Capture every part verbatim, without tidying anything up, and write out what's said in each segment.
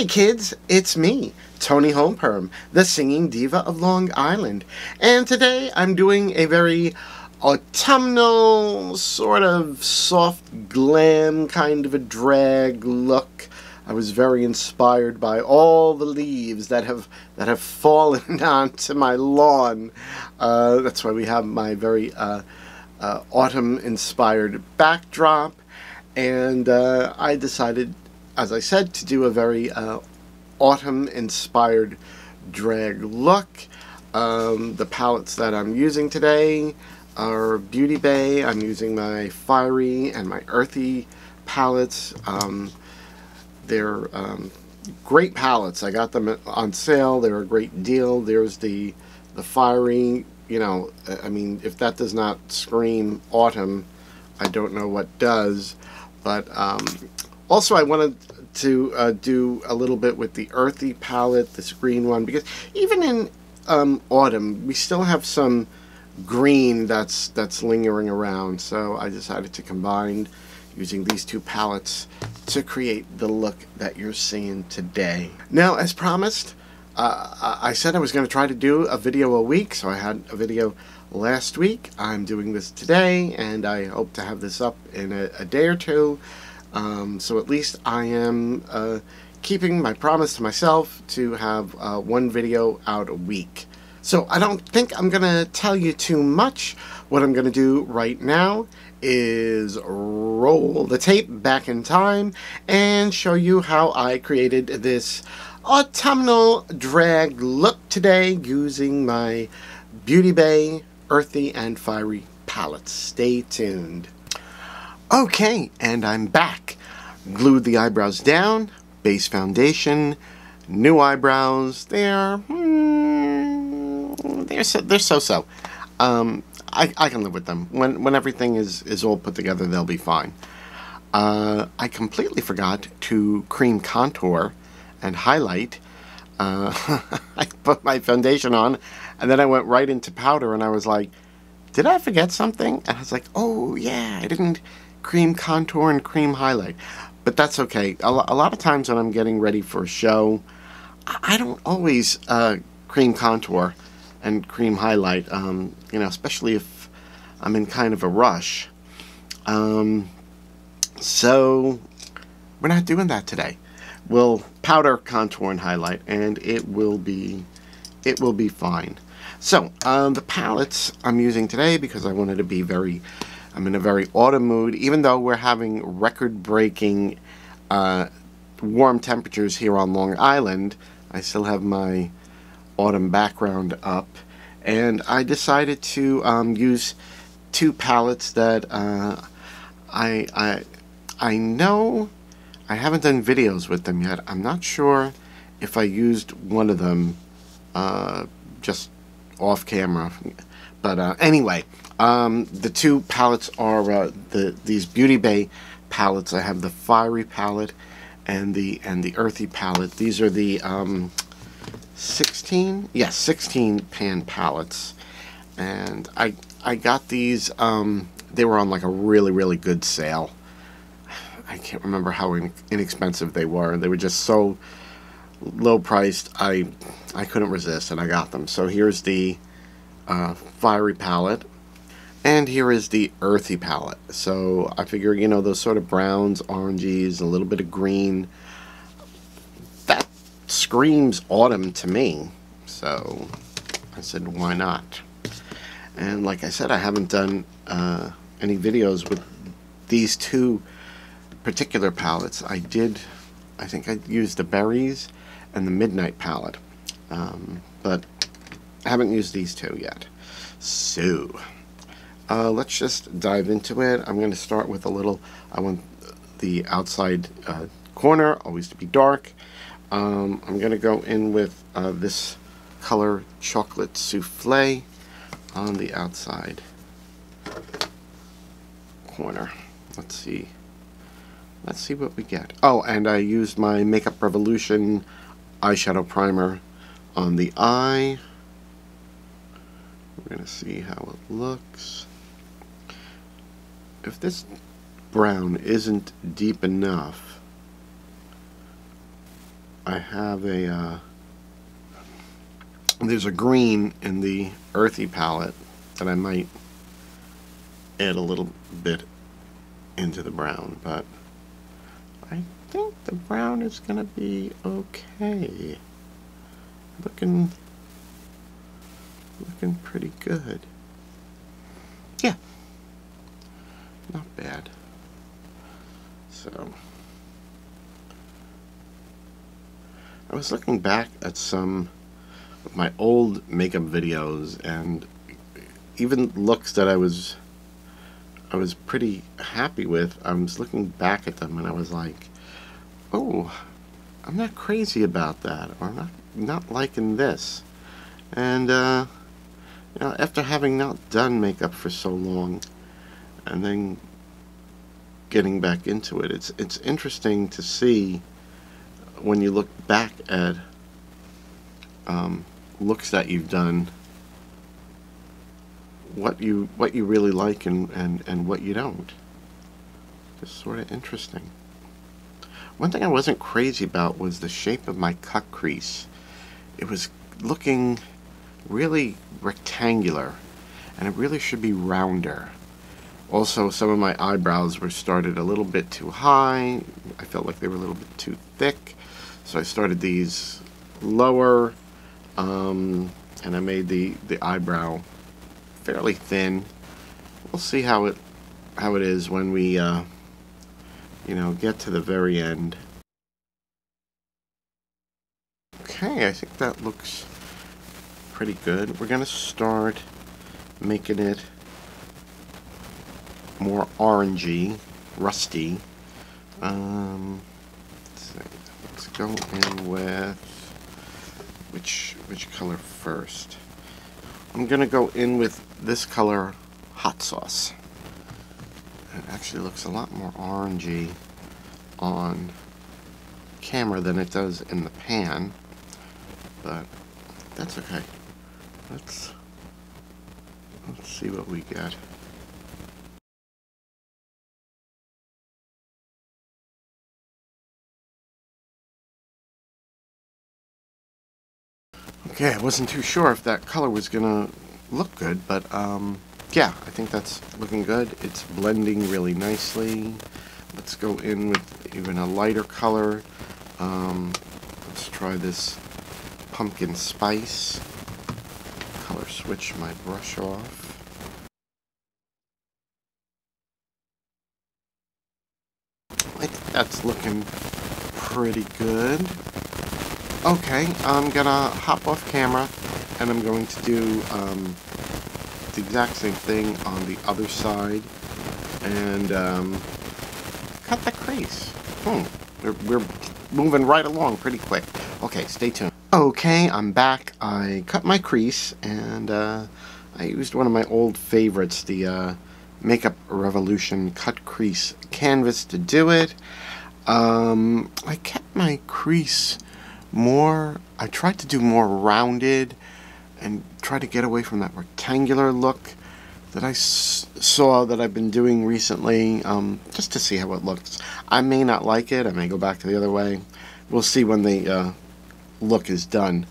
Hey kids, it's me, Toni Homeperm, the singing diva of Long Island, and today I'm doing a very autumnal, sort of soft glam kind of a drag look. I was very inspired by all the leaves that have that have fallen onto my lawn. Uh, that's why we have my very uh, uh, autumn-inspired backdrop, and uh, I decided, as I said, to do a very uh, autumn-inspired drag look. Um, the palettes that I'm using today are Beauty Bay. I'm using my Fiery and my Earthy palettes. Um, they're um, great palettes. I got them on sale. They're a great deal. There's the, the Fiery. You know, I mean, if that does not scream autumn, I don't know what does. But um, also, I wanted to uh, do a little bit with the Earthy palette, this green one, because even in um, autumn, we still have some green that's that's lingering around. So I decided to combine using these two palettes to create the look that you're seeing today. Now, as promised, uh, I said I was going to try to do a video a week, so I had a video last week. I'm doing this today, and I hope to have this up in a, a day or two. Um, so at least I am uh, keeping my promise to myself to have uh, one video out a week. So I don't think I'm going to tell you too much. What I'm going to do right now is roll the tape back in time and show you how I created this autumnal drag look today using my Beauty Bay, Earthy, and Fiery palettes. Stay tuned. Okay, and I'm back. Glued the eyebrows down, base foundation, new eyebrows. They're mm, they're so, they're so so. Um, I I can live with them. When when everything is is all put together, they'll be fine. Uh, I completely forgot to cream contour and highlight. Uh, I put my foundation on, and then I went right into powder, and I was like, did I forget something? And I was like, oh yeah, I didn't cream contour and cream highlight. But that's okay. A, a lot of times when I'm getting ready for a show, I don't always uh, cream contour and cream highlight, um, you know, especially if I'm in kind of a rush. Um, so we're not doing that today. We'll powder, contour, and highlight, and it will be, it will be fine. So um, the palettes I'm using today, because I wanted to be very, I'm in a very autumn mood, even though we're having record-breaking uh, warm temperatures here on Long Island. I still have my autumn background up, and I decided to um, use two palettes that uh, I, I, I know I haven't done videos with them yet. I'm not sure if I used one of them uh, just off camera, but uh, anyway, um, the two palettes are uh, the these Beauty Bay palettes. I have the Fiery palette and the and the Earthy palette. These are the um, sixteen, yes, sixteen pan palettes, and I I got these. Um, they were on like a really really good sale. I can't remember how in inexpensive they were. They were just so low priced, I I couldn't resist, and I got them. So here's the uh, Fiery palette, and here is the Earthy palette. So I figure, you know, those sort of browns, oranges, a little bit of green, that screams autumn to me. So I said, why not? And like I said, I haven't done uh, any videos with these two particular palettes. I did, I think I used the Berries and the Midnight palette, um, but I haven't used these two yet. So uh, let's just dive into it. I'm going to start with a little, I want the outside uh, corner always to be dark. um, I'm going to go in with uh, this color Chocolate Souffle on the outside corner. Let's see, let's see what we get. Oh, and I used my Makeup Revolution eyeshadow primer on the eye. We're going to see how it looks. If this brown isn't deep enough, I have a, uh, there's a green in the Earthy palette that I might add a little bit into the brown, but I think the brown is going to be okay. Looking, looking pretty good. Yeah. Not bad. So, I was looking back at some of my old makeup videos and even looks that I was I was pretty happy with. I was looking back at them and I was like, oh, I'm not crazy about that, or I'm not, not liking this. And uh, you know, after having not done makeup for so long and then getting back into it, it's it's interesting to see when you look back at um, looks that you've done, what you what you really like and, and, and what you don't. Just sort of interesting. One thing I wasn't crazy about was the shape of my cut crease. It was looking really rectangular, and it really should be rounder. Also, some of my eyebrows were started a little bit too high. I felt like they were a little bit too thick, so I started these lower, um, and I made the the eyebrow fairly thin. We'll see how it how it is when we uh, you know, get to the very end. Okay, I think that looks pretty good. We're gonna start making it more orangey, rusty. Um, let's see. Let's go in with which which color first? I'm gonna go in with this color, Hot Sauce. It actually looks a lot more orangey on camera than it does in the pan, but that's okay. Let's let's see what we get. Okay, I wasn't too sure if that color was gonna look good, but um, yeah, I think that's looking good. It's blending really nicely. Let's go in with even a lighter color. Um, let's try this Pumpkin Spice. Color switch my brush off. I think that's looking pretty good. Okay, I'm gonna hop off camera and I'm going to do um, the exact same thing on the other side and um, cut the crease. Hmm, we're, we're moving right along pretty quick. Okay, stay tuned. Okay, I'm back. I cut my crease and uh, I used one of my old favorites, the uh, Makeup Revolution Cut Crease Canvas, to do it. Um, I kept my crease more, I tried to do more rounded and try to get away from that rectangular look that I s saw that I've been doing recently, um, just to see how it looks. I may not like it, I may go back to the other way. We'll see when the uh, look is done.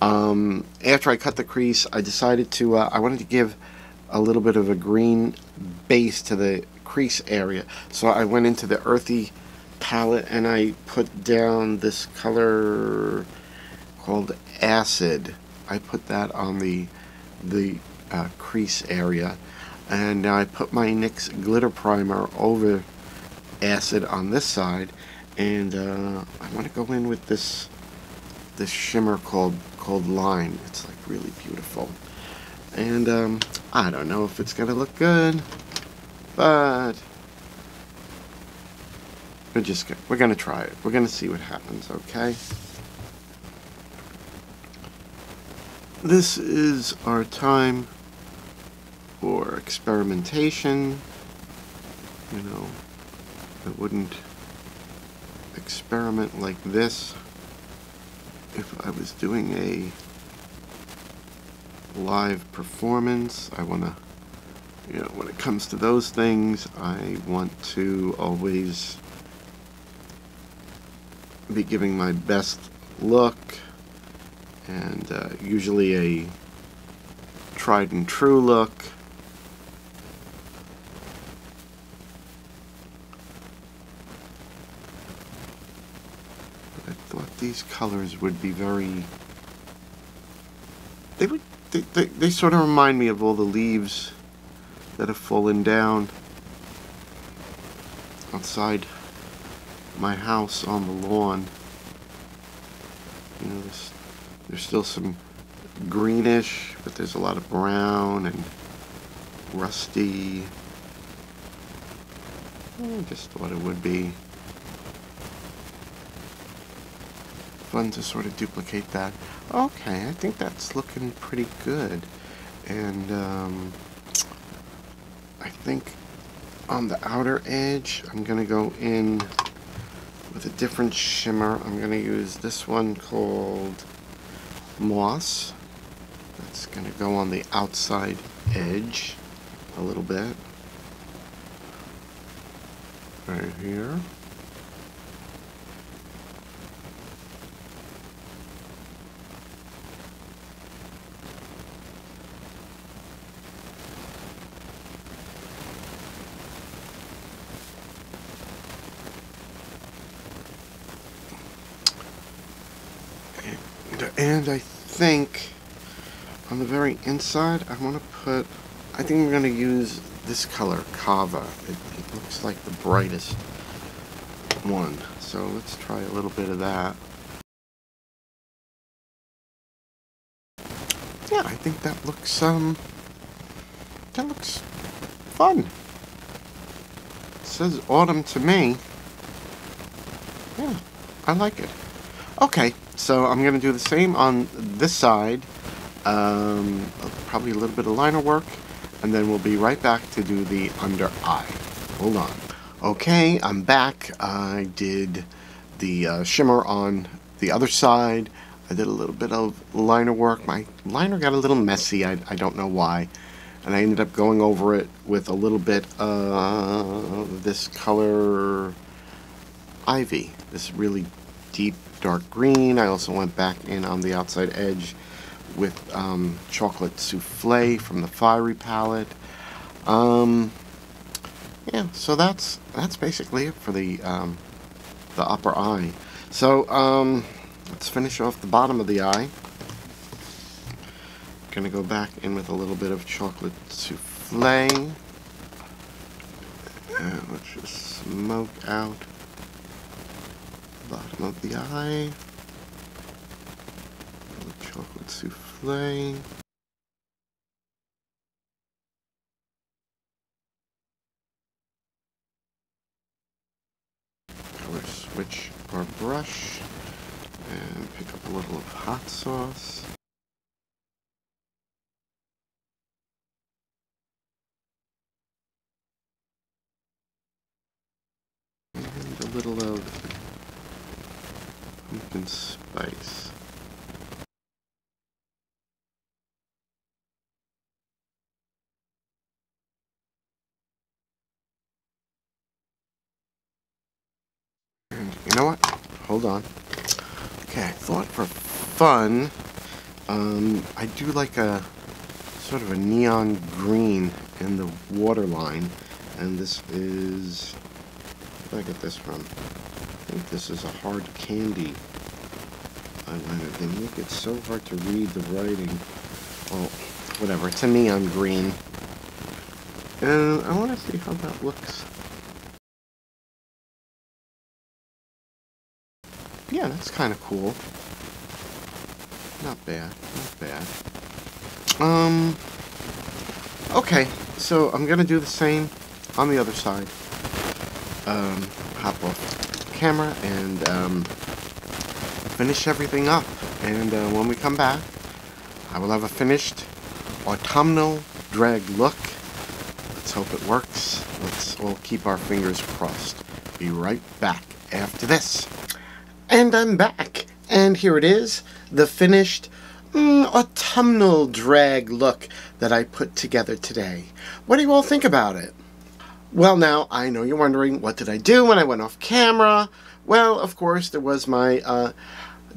Um, after I cut the crease, I decided to, uh, I wanted to give a little bit of a green base to the crease area. So I went into the Earthy palette and I put down this color called Acid. I put that on the the uh, crease area, and I put my NYX glitter primer over Acid on this side, and uh, I want to go in with this this shimmer called called Lime. It's like really beautiful, and um, I don't know if it's gonna look good, but We're just gonna, we're gonna try it. We're gonna see what happens, okay? This is our time for experimentation. You know, I wouldn't experiment like this if I was doing a live performance. I wanna, you know, when it comes to those things, I want to always be giving my best look, and uh, usually a tried and true look. I thought these colors would be very, they would, they, they, they sort of remind me of all the leaves that have fallen down outside my house on the lawn. You know, there's, there's still some greenish, but there's a lot of brown and rusty. I just thought it would be fun to sort of duplicate that. Okay, I think that's looking pretty good. And um, I think on the outer edge, I'm gonna go in with a different shimmer. I'm gonna use this one called Moss. That's gonna go on the outside edge a little bit, right here. And I think on the very inside, I want to put, I think I'm going to use this color, Kava. It, it looks like the brightest one. So let's try a little bit of that. Yeah, I think that looks, um, that looks fun. It says autumn to me. Yeah, I like it. Okay, so I'm going to do the same on this side, um, probably a little bit of liner work, and then we'll be right back to do the under eye. Hold on. Okay, I'm back. I did the uh, shimmer on the other side. I did a little bit of liner work. My liner got a little messy, I, I don't know why, and I ended up going over it with a little bit of this color Ivy, this really deep dark green. I also went back in on the outside edge with um, Chocolate Souffle from the Fiery palette. Um, yeah, so that's that's basically it for the um, the upper eye. So um, let's finish off the bottom of the eye. Gonna go back in with a little bit of Chocolate Souffle, and let's just smoke out bottom of the eye, Chocolate Souffle. Color switch our brush and pick up a little of Hot Sauce. And a little of Pumpkin Spice. And you know what? Hold on. Okay, I thought for fun, um, I do like a sort of a neon green in the waterline, and this is, where did I get this from? I think this is a Hard Candy eyeliner. They make it so hard to read the writing. Well, whatever. It's a neon green. And I want to see how that looks. Yeah, that's kind of cool. Not bad. Not bad. Um, okay. So I'm going to do the same on the other side. Um, hop off camera and um, finish everything up, and uh, when we come back I will have a finished autumnal drag look. Let's hope it works. Let's all keep our fingers crossed. Be right back after this. And I'm back, and here it is, the finished mm, autumnal drag look that I put together today. What do you all think about it? Well, now, I know you're wondering, what did I do when I went off camera? Well, of course, there was my uh,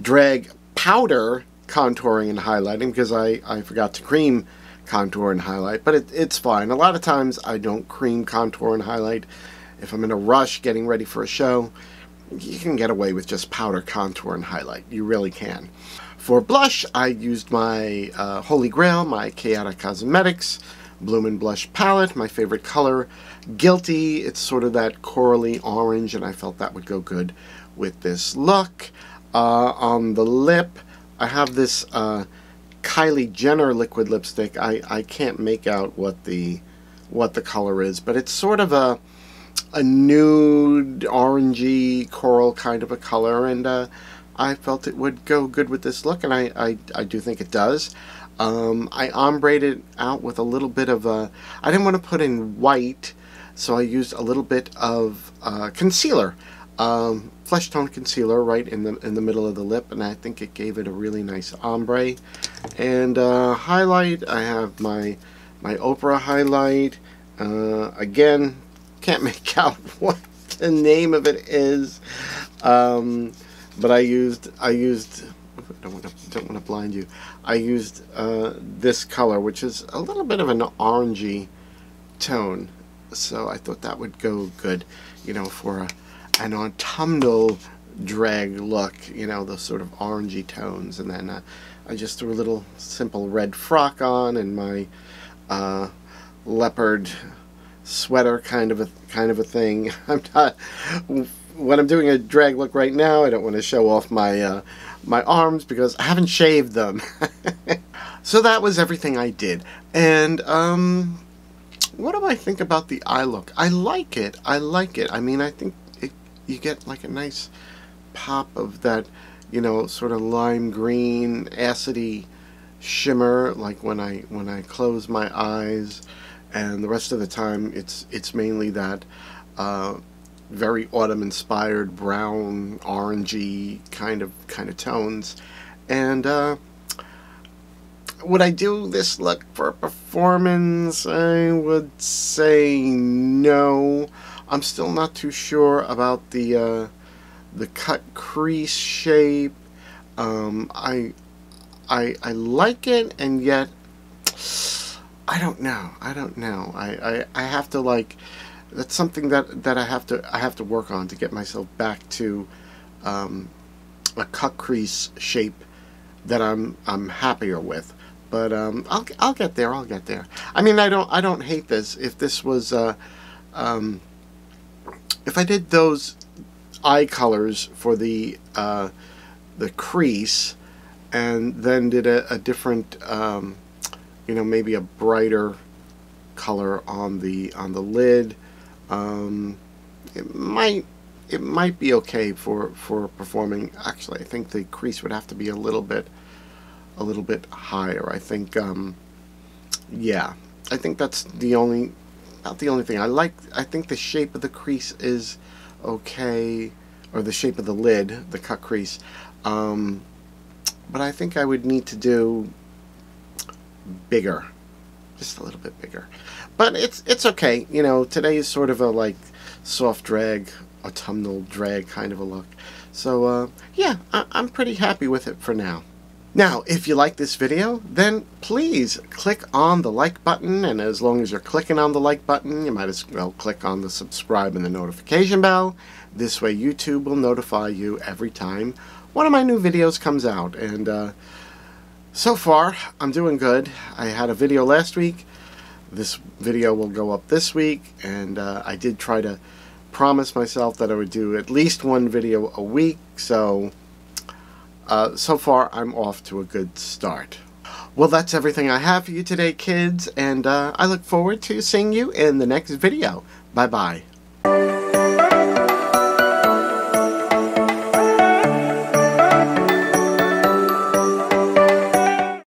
drag powder contouring and highlighting, because I, I forgot to cream contour and highlight, but it, it's fine. A lot of times I don't cream contour and highlight. If I'm in a rush getting ready for a show, you can get away with just powder contour and highlight. You really can. For blush, I used my uh, Holy Grail, my Chaotic Cosmetics Bloom and Blush palette, my favorite color, Guilty. It's sort of that corally orange, and I felt that would go good with this look. Uh, on the lip, I have this uh, Kylie Jenner liquid lipstick. I, I can't make out what the what the color is, but it's sort of a a nude, orangey, coral kind of a color, and uh, I felt it would go good with this look, and I, I, I do think it does. Um, I ombre'd it out with a little bit of a... I didn't want to put in white, so I used a little bit of uh, concealer. Um, flesh tone concealer right in the in the middle of the lip, and I think it gave it a really nice ombre. And uh, highlight, I have my my Oprah highlight. Uh, again, can't make out what the name of it is, um, but I used I used I don't want to don't want to blind you. I used uh, this color, which is a little bit of an orangey tone, so I thought that would go good, you know, for a an autumnal drag look, you know, those sort of orangey tones. And then uh, I just threw a little simple red frock on, and my uh, leopard sweater kind of a kind of a thing. I'm not when I'm doing a drag look right now. I don't want to show off my uh, my arms because I haven't shaved them. So that was everything I did. And um, what do I think about the eye look? I like it. I like it. I mean, I think. You get like a nice pop of that, you know, sort of lime green, acidy shimmer. Like when I when I close my eyes, and the rest of the time it's it's mainly that uh, very autumn-inspired brown, orangey kind of kind of tones. And uh, would I do this look for a performance? I would say no. I'm still not too sure about the uh, the cut crease shape. Um, I I I like it, and yet I don't know. I don't know. I, I, I have to like that's something that, that I have to I have to work on to get myself back to um, a cut crease shape that I'm I'm happier with. But um, I'll I'll get there. I'll get there. I mean, I don't I don't hate this. If this was uh, um, If I did those eye colors for the uh, the crease, and then did a, a different, um, you know, maybe a brighter color on the on the lid, um, it might it might be okay for for performing. Actually, I think the crease would have to be a little bit a little bit higher. I think, um, yeah, I think that's the only. Not the only thing. I like, I think the shape of the crease is okay, or the shape of the lid, the cut crease, um, but I think I would need to do bigger, just a little bit bigger, but it's, it's okay, you know, today is sort of a, like, soft drag, autumnal drag kind of a look, so, uh, yeah, I, I'm pretty happy with it for now. Now, if you like this video, then please click on the like button, and as long as you're clicking on the like button, you might as well click on the subscribe and the notification bell. This way YouTube will notify you every time one of my new videos comes out. And uh, so far, I'm doing good. I had a video last week. This video will go up this week, and uh, I did try to promise myself that I would do at least one video a week, so... Uh, so far, I'm off to a good start. Well, that's everything I have for you today, kids, and uh, I look forward to seeing you in the next video. Bye-bye.